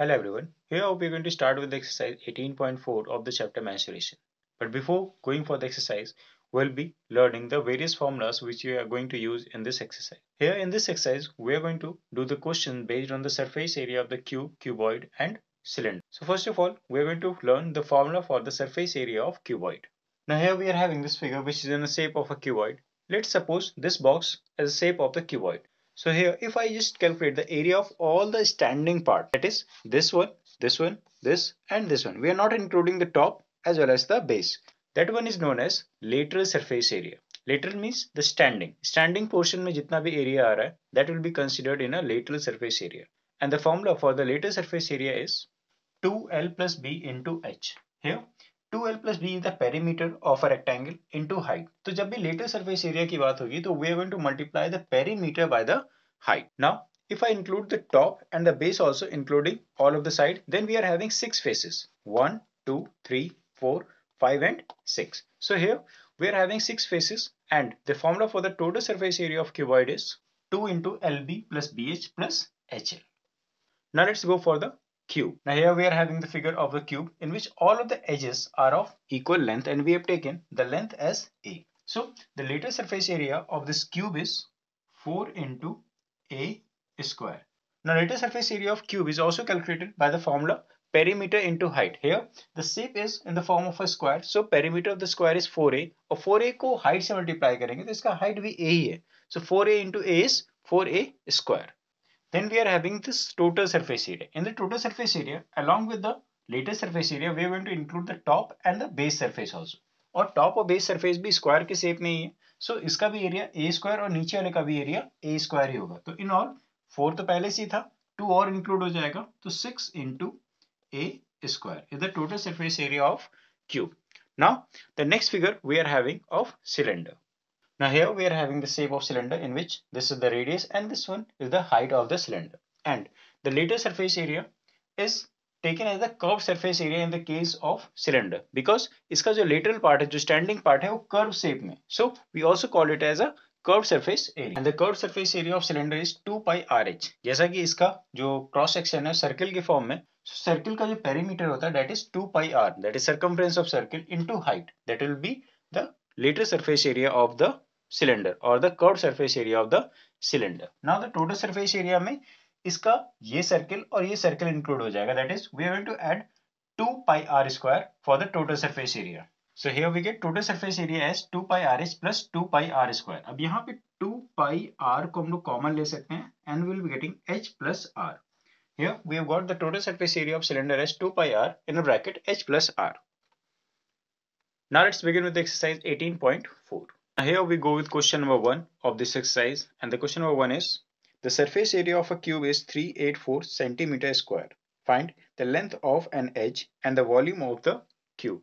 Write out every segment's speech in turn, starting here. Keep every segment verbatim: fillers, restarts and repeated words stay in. Hello everyone, here we are going to start with the exercise eighteen point four of the chapter Mensuration. But before going for the exercise, we will be learning the various formulas which we are going to use in this exercise. Here in this exercise, we are going to do the question based on the surface area of the cube, cuboid and cylinder. So first of all, we are going to learn the formula for the surface area of cuboid. Now here we are having this figure which is in the shape of a cuboid. Let's suppose this box as the shape of the cuboid. So here, if I just calculate the area of all the standing part, that is this one, this one, this and this one. We are not including the top as well as the base. That one is known as lateral surface area. Lateral means the standing. Standing portion mein jitna bhi area aa raha hai, that will be considered in a lateral surface area. And the formula for the lateral surface area is two L plus B into H. Here, two L plus B is the perimeter of a rectangle into height. So, जब भी lateral surface area की बात होगी, तो we are going to multiply the perimeter by the height. Now, if I include the top and the base also, including all of the side, then we are having six faces. One, two, three, four, five, and six. So here we are having six faces, and the formula for the total surface area of cuboid is two into L B plus B H plus H L. Now let's go for the cube. Now here we are having the figure of the cube in which all of the edges are of equal length and we have taken the length as A. So the lateral surface area of this cube is four into A square. Now lateral surface area of cube is also calculated by the formula perimeter into height. Here the shape is in the form of a square. So perimeter of the square is four A और four A को height से multiply करेंगे तो इसका height भी A ही है. So four A into A is four A square. Then we are having this total surface area. In the total surface area, along with the lateral surface area, we are going to include the top and the base surface also. और top और base surface भी square के shape में ही है. So इसका भी area A square और नीचे वाले का भी area A square ही होगा. तो in all four तो पहले से ही था, two और include हो जाएगा, तो six into A square is the total surface area of cube. Now the next figure we are having of cylinder. Now here we are having the shape of cylinder in which this is the radius and this one is the height of the cylinder. And the lateral surface area is taken as the curved surface area in the case of cylinder. Because iska jo lateral part hai, jo standing part hai, wo curved shape mein. So we also call it as a curved surface area. And the curved surface area of cylinder is two pi R H. Jaisa ki iska jo cross section hai circle ke form mein. So circle ka jo perimeter hota hai, that is two pi R. That is circumference of circle into height. That will be the lateral surface area of the cylinder or the curved surface area of the cylinder. Now the total surface area में इसका ये circle और ये circle include हो जाएगा. That is, we are going to add two pi R square for the total surface area. So here we get total surface area as two pi R H plus two pi R square. अब यहाँ पे two pi R को हम लोग common ले सकते हैं and we will be getting H plus R. Here we have got the total surface area of cylinder as two pi R in a bracket H plus R. Now let's begin with the exercise eighteen point four. Here we go with question number one of this exercise, and the question number one is the surface area of a cube is three hundred eighty-four centimeters square. Find the length of an edge and the volume of the cube.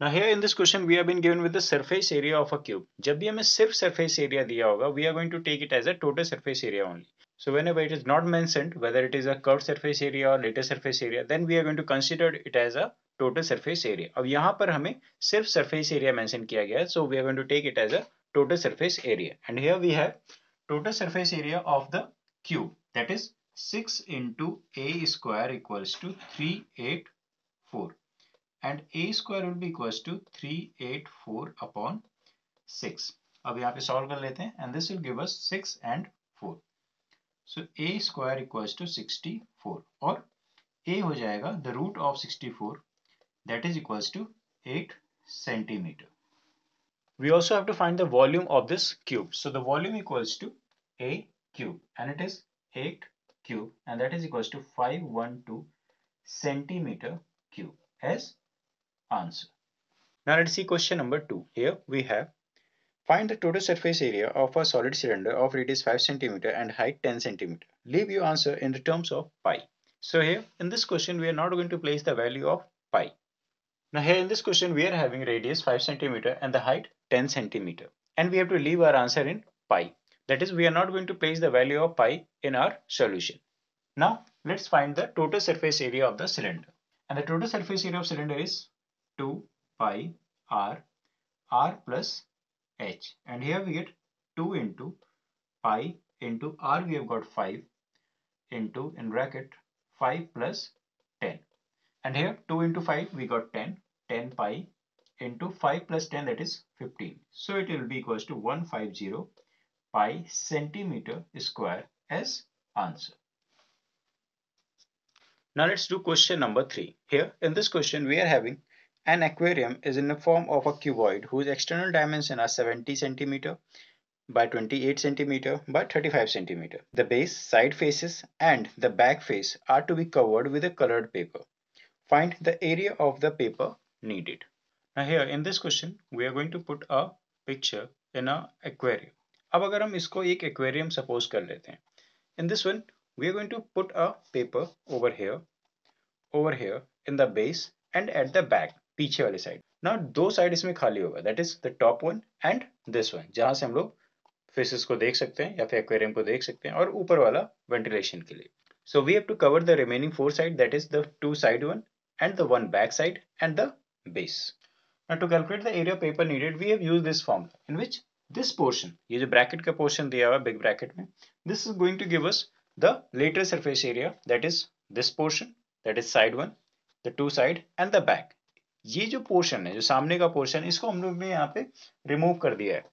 Now here in this question we have been given with the surface area of a cube. Jab bhi hame sirf surface area diya hoga, we are going to take it as a total surface area only. So whenever it is not mentioned whether it is a curved surface area or lateral surface area, then we are going to consider it as a total surface area. अब यहाँ पर हमें सिर्फ surface area mention किया गया है, so we are going to take it as a total surface area. And here we have total surface area of the cube. That is six into A square equals to three hundred eighty-four, and A square will be equals to three hundred eighty-four upon six. अब यहाँ पे solve कर लेते हैं, and this will give us six and four. So A square equals to sixty-four, और A हो जाएगा the root of sixty-four. That is equals to eight centimeters. We also have to find the volume of this cube. So the volume equals to A cube, and it is eight cubed, and that is equals to five hundred twelve centimeters cubed as answer. Now let's see question number two. Here we have find the total surface area of a solid cylinder of radius five centimeters and height ten centimeters. Leave your answer in the terms of pi. So here in this question we are not going to place the value of pi. Now here in this question we are having radius five centimeters and the height ten centimeters, and we have to leave our answer in pi. That is, we are not going to place the value of pi in our solution. Now let's find the total surface area of the cylinder. And the total surface area of cylinder is two pi R, R plus H. And here we get two into pi into R, we have got five into, in bracket, five plus ten. And here two into five, we got ten. ten pi into five plus ten, that is fifteen. So it will be equals to one hundred fifty pi centimeter square as answer. Now let's do question number three. Here in this question we are having an aquarium is in the form of a cuboid whose external dimensions are seventy centimeters by twenty-eight centimeters by thirty-five centimeters. The base, side faces and the back face are to be covered with a colored paper. Find the area of the paper needed. Now here in this question we are going to put a picture in an aquarium. अब अगर हम इसको एक aquarium suppose कर लेते हैं. In this one we are going to put a paper over here, over here in the base and at the back, पीछे वाले side. Now दो side इसमें खाली होगा, that is the top one and this one, जहाँ से हम लोग fishes को देख सकते हैं या फिर aquarium को देख सकते हैं और ऊपर वाला ventilation के लिए. So we have to cover the remaining four side, that is the two side one and the one back side and the base. Now to calculate the area of paper needed, we have used this formula in which this portion, ये जो bracket का portion दिया हुआ big bracket में, this is going to give us the lateral surface area, that is this portion, that is side one, the two side and the back. ये जो portion है, जो सामने का portion, इसको हम लोग ने यहाँ पे remove कर दिया है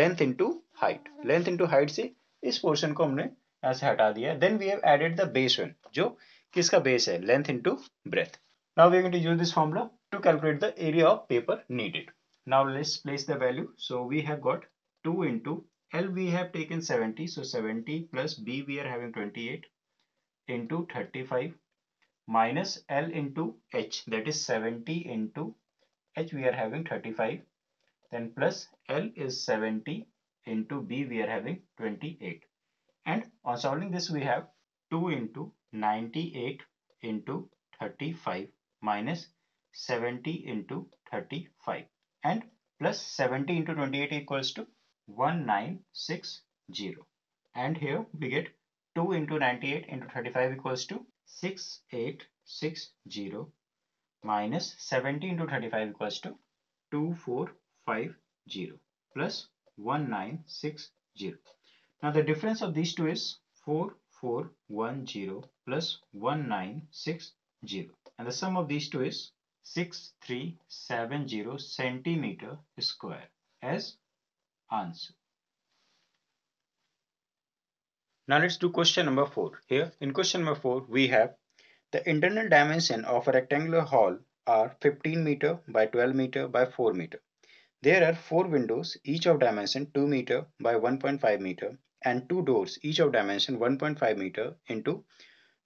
length into height, length into height से इस portion को हमने यहाँ से हटा दिया है. Then we have added the base one, जो किसका base है, length into breadth. Now we are going to use this formula to calculate the area of paper needed. Now let's place the value. So we have got two into L, we have taken seventy, so seventy plus B we are having twenty-eight into thirty-five minus L into H, that is seventy into H we are having thirty-five, then plus L is seventy into B we are having twenty-eight, and on solving this we have two into ninety-eight into thirty-five minus seventy into thirty-five, and plus seventy into twenty-eight equals to nineteen sixty, and here we get two into ninety-eight into thirty-five equals to sixty-eight sixty minus seventy into thirty-five equals to twenty-four fifty plus nineteen sixty. Now the difference of these two is forty-four ten plus nineteen sixty, and the sum of these two is sixty-three seventy centimeter square as answer. Now let's do question number four. Here in question number four we have the internal dimension of a rectangular hall are fifteen meter by twelve meter by four meter. There are four windows each of dimension two meter by one point five meter and two doors each of dimension one point five meter into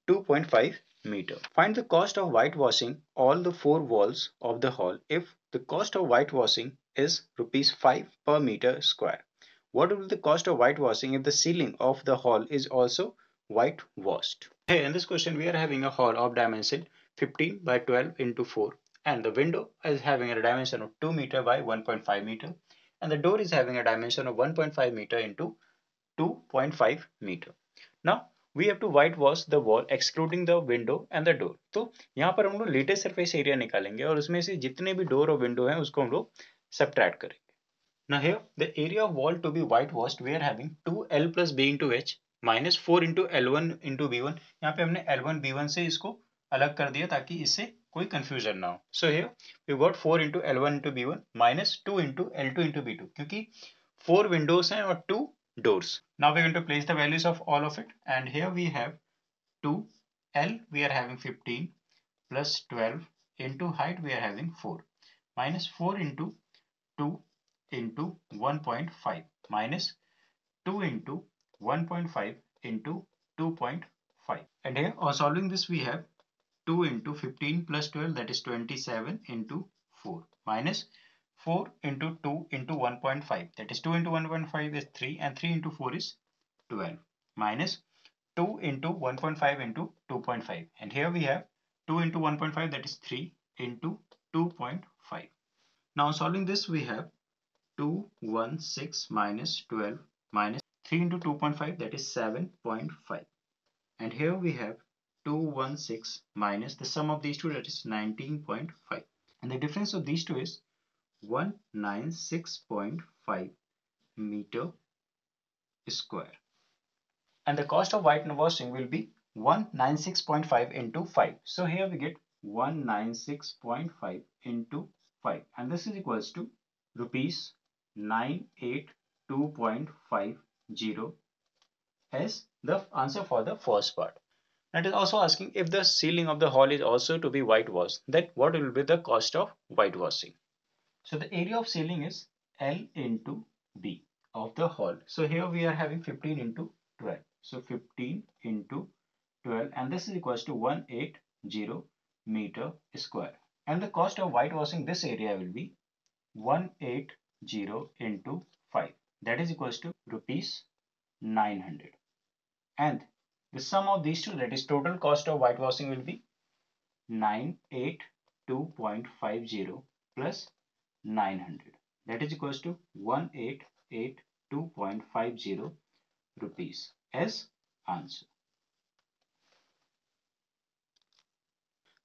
two point five meter. Find the cost of whitewashing all the four walls of the hall if the cost of whitewashing is rupees five per meter square. What will be the cost of whitewashing if the ceiling of the hall is also whitewashed? Hey, in this question we are having a hall of dimension fifteen by twelve into four, and the window is having a dimension of two meter by one point five meter, and the door is having a dimension of one point five meter into two point five meter. Now we have to whitewash the wall excluding the window and the door. तो यहाँ पर हम लोग latest surface area निकालेंगे और उसमें से जितने भी door और window हैं उसको हम लोग subtract करेंगे. Now here the area of wall to be whitewashed we are having two L plus B into H minus four into L one into B one. यहाँ पे हमने L one B one से इसको अलग कर दिया ताकि इससे कोई confusion ना हो. So here we got four into L one into B one minus two into L two into B two, क्योंकि four windows हैं और two doors. Now we are going to place the values of all of it, and here we have two L we are having fifteen plus twelve into height we are having four minus four into two into one point five minus two into one point five into two point five, and here on solving this we have two into fifteen plus twelve, that is twenty-seven into four minus four into two into one point five, that is two into one point five is three and three into four is twelve minus two into one point five into two point five, and here we have two into one point five, that is three into two point five. Now solving this we have two hundred sixteen minus twelve minus three into two point five, that is seven point five, and here we have two hundred sixteen minus the sum of these two, that is nineteen point five, and the difference of these two is one hundred ninety-six point five meter square, and the cost of whitewashing will be one ninety-six point five into five. So here we get one ninety-six point five into five, and this is equals to rupees nine eighty-two point five zero as the answer for the first part. And it is also asking if the ceiling of the hall is also to be whitewashed, then what will be the cost of whitewashing. So the area of ceiling is L into B of the hall. So here we are having fifteen into twelve. So fifteen into twelve, and this is equals to one hundred eighty meter square. And the cost of whitewashing this area will be one hundred eighty into five. That is equals to rupees nine hundred. And the sum of these two, that is total cost of whitewashing, will be nine eighty-two point five zero plus nine hundred. That is equals to one eighty-eight two point five zero rupees as answer.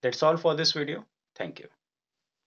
That's all for this video. Thank you.